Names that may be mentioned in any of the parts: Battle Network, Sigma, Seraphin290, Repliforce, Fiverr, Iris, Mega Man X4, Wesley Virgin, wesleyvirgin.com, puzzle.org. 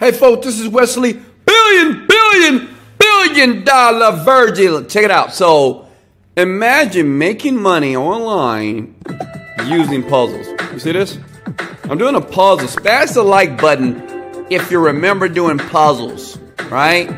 Hey folks, this is Wesley, billion dollar virgin. Check it out. So imagine making money online using puzzles. You see this? I'm doing a puzzle. Smash the like button if you remember doing puzzles, right?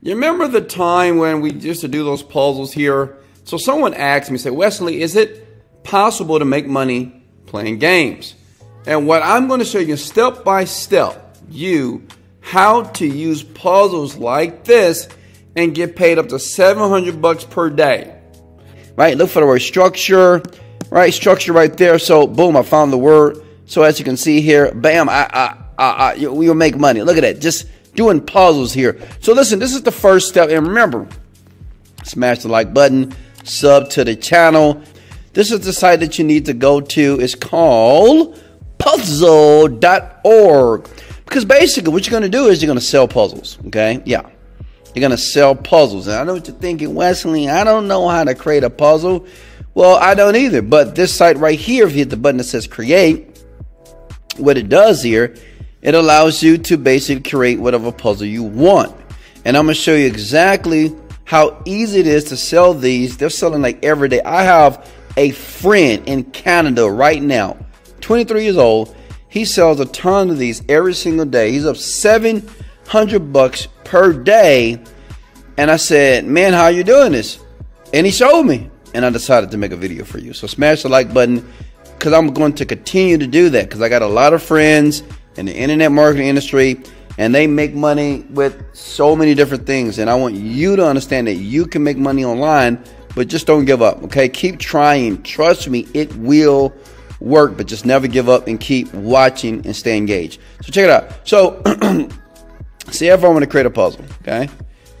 You remember the time when we used to do those puzzles here? So someone asked me, said, Wesley, is it possible to make money playing games? And what I'm going to show you step by step, how to use puzzles like this and get paid up to $700 per day. Right, look for the word structure. Right, structure right there. So boom, I found the word. So as you can see here, bam, we'll make money. Look at that, just doing puzzles here. So listen, this is the first step. And remember, smash the like button, sub to the channel. This is the site that you need to go to. It's called puzzle.org. Because basically what you're going to do is you're going to sell puzzles, okay? Yeah, you're going to sell puzzles. And I know what you're thinking, Wesley, I don't know how to create a puzzle. Well, I don't either. But this site right here, if you hit the button that says create, what it does here, it allows you to basically create whatever puzzle you want. And I'm going to show you exactly how easy it is to sell these. They're selling like every day. I have a friend in Canada right now, 23 years old. He sells a ton of these every single day. He's up $700 per day. And I said, man, how are you doing this? And he showed me. And I decided to make a video for you. So smash the like button, because I'm going to continue to do that. Because I got a lot of friends in the internet marketing industry, and they make money with so many different things. And I want you to understand that you can make money online, but just don't give up. Okay, keep trying. Trust me, it will work, but just never give up and keep watching and stay engaged. So check it out. So see if I want to create a puzzle. Okay,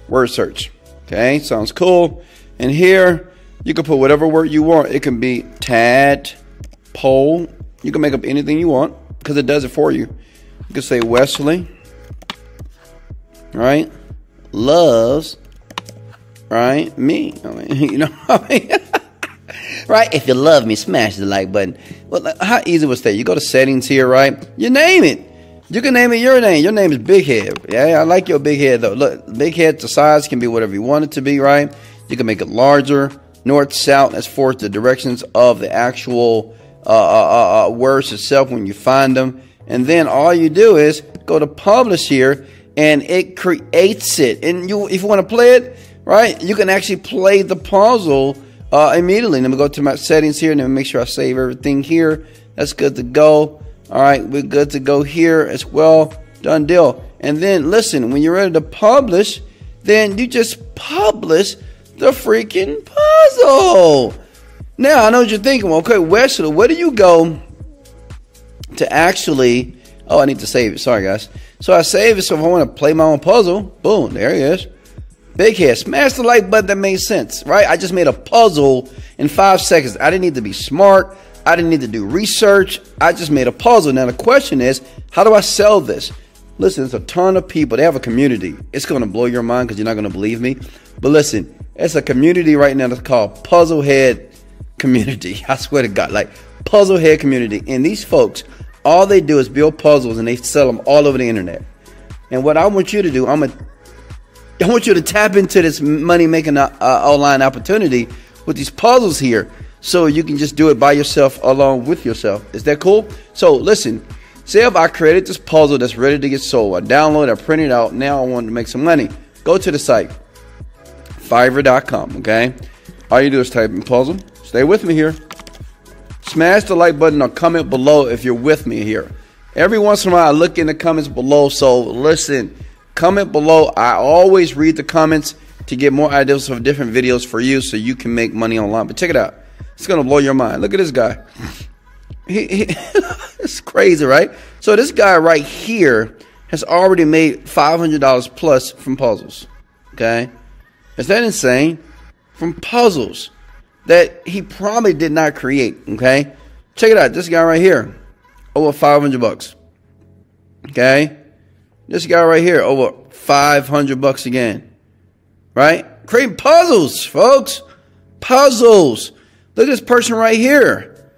word search. Okay, sounds cool. And here you can put whatever word you want. It can be tadpole. You can make up anything you want because it does it for you. You can say Wesley, right, loves, right, me. I mean, you know what I mean? Right? If you love me, smash the like button. Well, how easy was that? You go to settings here, right? You name it. You can name it your name. Your name is Big Head. Yeah, I like your big head, though. Look, Big Head, the size can be whatever you want it to be, right? You can make it larger. North, south, as far as the directions of the actual words itself when you find them. And then all you do is go to publish here, and it creates it. And you, if you want to play it, right, you can actually play the puzzle immediately. Let me go to my settings here and then make sure I save everything here. That's good to go. All right, we're good to go here as well. Done deal. And then listen, when you're ready to publish, then you just publish the freaking puzzle. Now I know what you're thinking. Well, okay, Wesley, where do you go to actually? Oh, I need to save it. Sorry, guys. So I save it. So if I want to play my own puzzle, boom, there it is. Big Head, smash the like button. That made sense, right? I just made a puzzle in 5 seconds. I didn't need to be smart. I didn't need to do research. I just made a puzzle. Now the question is, how do I sell this? Listen, there's a ton of people. They have a community. It's going to blow your mind because you're not going to believe me. But listen, it's a community right now that's called Puzzle Head Community. I swear to God, like Puzzle Head Community. And these folks, all they do is build puzzles and they sell them all over the internet. And what I want you to do, I want you to tap into this money-making online opportunity with these puzzles here, so you can just do it by yourself along with yourself. Is that cool? So listen, say if I created this puzzle that's ready to get sold. I download, I print it out. Now I want to make some money. Go to the site, Fiverr.com, okay? All you do is type in puzzle. Stay with me here. Smash the like button or comment below if you're with me here. Every once in a while I look in the comments below, so listen. Comment below. I always read the comments to get more ideas of different videos for you so you can make money online. But check it out. It's going to blow your mind. Look at this guy. It's crazy, right? So this guy right here has already made $500 plus from puzzles. Okay? Is that insane? From puzzles that he probably did not create. Okay? Check it out. This guy right here, over $500. Okay? This guy right here, over $500 again, right? Creating puzzles, folks. Puzzles. Look at this person right here.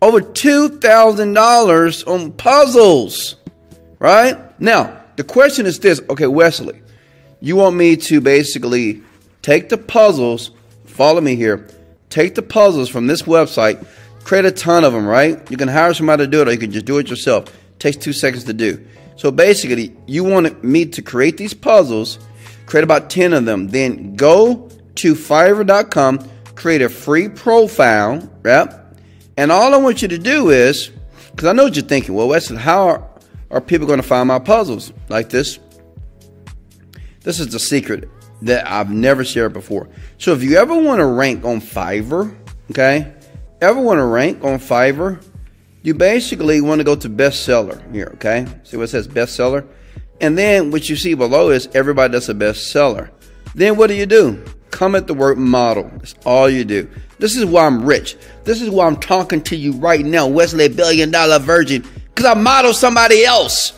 Over $2,000 on puzzles, right? Now, the question is this. Okay, Wesley, you want me to basically take the puzzles, follow me here, take the puzzles from this website, create a ton of them, right? You can hire somebody to do it, or you can just do it yourself. It takes 2 seconds to do. So basically, you want me to create these puzzles, create about 10 of them, then go to Fiverr.com, create a free profile, right? And all I want you to do is, because I know what you're thinking, well, Wesley, how are people going to find my puzzles like this? This is the secret that I've never shared before. So if you ever want to rank on Fiverr, okay, ever want to rank on Fiverr, you basically want to go to bestseller here, okay? See what it says, bestseller? And then what you see below is everybody that's a bestseller. Then what do? Comment the word model. That's all you do. This is why I'm rich. This is why I'm talking to you right now, Wesley $1 Billion Virgin, because I model somebody else.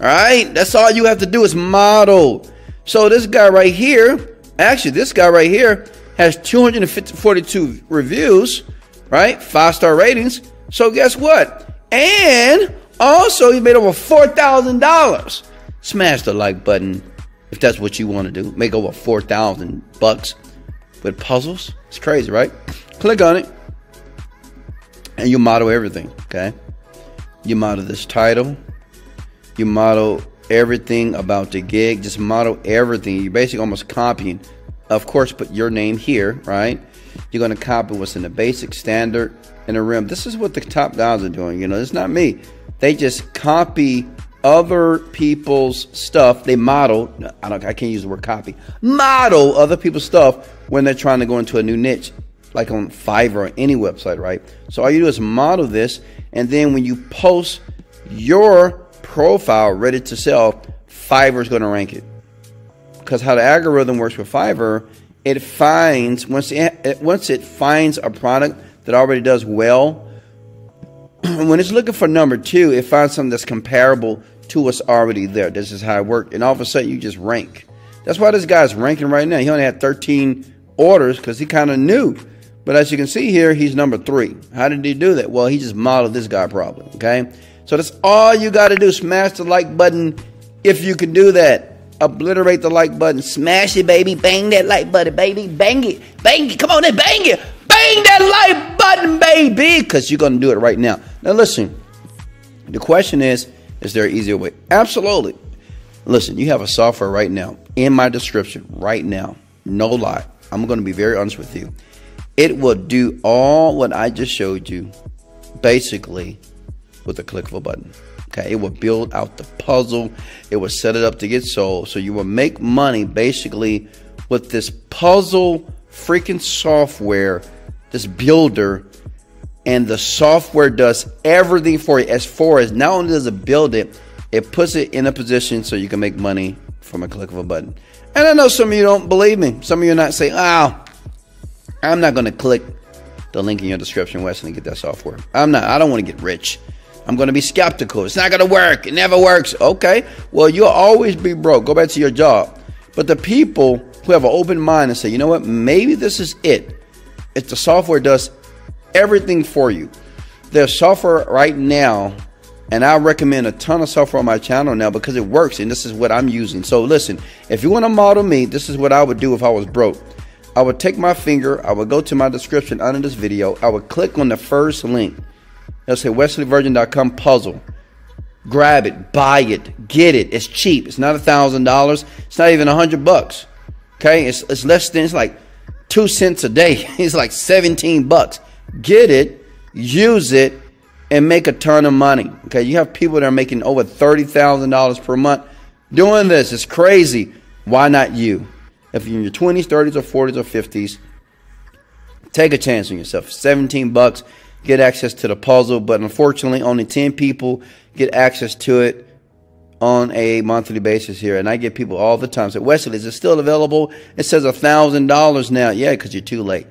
All right? That's all you have to do is model. So this guy right here, actually this guy right here has 242 reviews, right? 5-star ratings. So guess what? And also he made over $4,000. Smash the like button if that's what you want to do. Make over 4,000 bucks with puzzles. It's crazy, right? Click on it and you model everything, okay? You model this title. You model everything about the gig. Just model everything. You're basically almost copying. Of course, put your name here, right? You're going to copy what's in the basic, standard, and the rim. This is what the top guys are doing. You know, it's not me. They just copy other people's stuff. They model. I can't use the word copy. Model other people's stuff when they're trying to go into a new niche, like on Fiverr or any website, right? So all you do is model this, and then when you post your profile ready to sell, Fiverr's going to rank it. Because how the algorithm works with Fiverr, it finds once it finds a product that already does well. When it's looking for number two, it finds something that's comparable to what's already there. This is how it worked. And all of a sudden, you just rank. That's why this guy's ranking right now. He only had 13 orders because he kind of knew. But as you can see here, he's number 3. How did he do that? Well, he just modeled this guy probably, okay? So that's all you got to do. Smash the like button if you can do that. Obliterate the like button. Smash it, baby. Bang that like button, baby. Bang it. Bang it. Come on and bang it. Bang that like button. Baby, because you're going to do it right now. Now listen, the question is there an easier way? Absolutely. Listen, you have a software right now in my description right now. No lie. I'm going to be very honest with you. It will do all what I just showed you basically with a click of a button. Okay, it will build out the puzzle. It will set it up to get sold. So you will make money basically with this puzzle freaking software, this builder, and the software does everything for you. As far as not only does it build it, it puts it in a position so you can make money from a click of a button. And I know some of you don't believe me. Some of you are not saying, oh, I'm not going to click the link in your description, Wesley, and get that software. I'm not. I don't want to get rich. I'm going to be skeptical. It's not going to work. It never works. Okay. Well, you'll always be broke. Go back to your job. But the people who have an open mind and say, you know what? Maybe this is it. If the software does everything for you. There's software right now, and I recommend a ton of software on my channel now because it works, and this is what I'm using. So listen, if you want to model me, this is what I would do if I was broke. I would take my finger, I would go to my description under this video, I would click on the first link. It'll say wesleyvirgin.com puzzle. Grab it, buy it, get it. It's cheap. It's not $1,000. It's not even $100. Okay, it's less than, it's like 2 cents a day. It's like 17 bucks. Get it, use it, and make a ton of money. Okay, you have people that are making over $30,000 per month doing this. It's crazy. Why not you? If you're in your 20s, 30s, or 40s, or 50s, take a chance on yourself. 17 bucks, get access to the puzzle, but unfortunately, only 10 people get access to it on a monthly basis here. And I get people all the time say, Wesley, is it still available? It says $1,000 now. Yeah, because you're too late.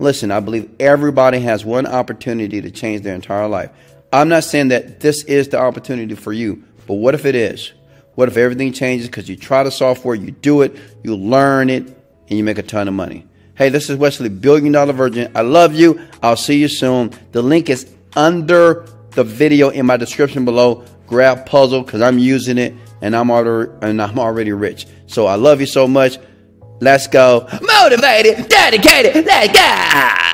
Listen, I believe everybody has one opportunity to change their entire life. I'm not saying that this is the opportunity for you, but what if it is? What if everything changes because you try the software, you do it, you learn it, and you make a ton of money? Hey, this is Wesley $1 Billion Virgin. I love you. I'll see you soon. The link is under the video in my description below. Grab puzzle because I'm using it. and I'm already rich. So I love you so much. Let's go. Motivated, dedicated, let's go.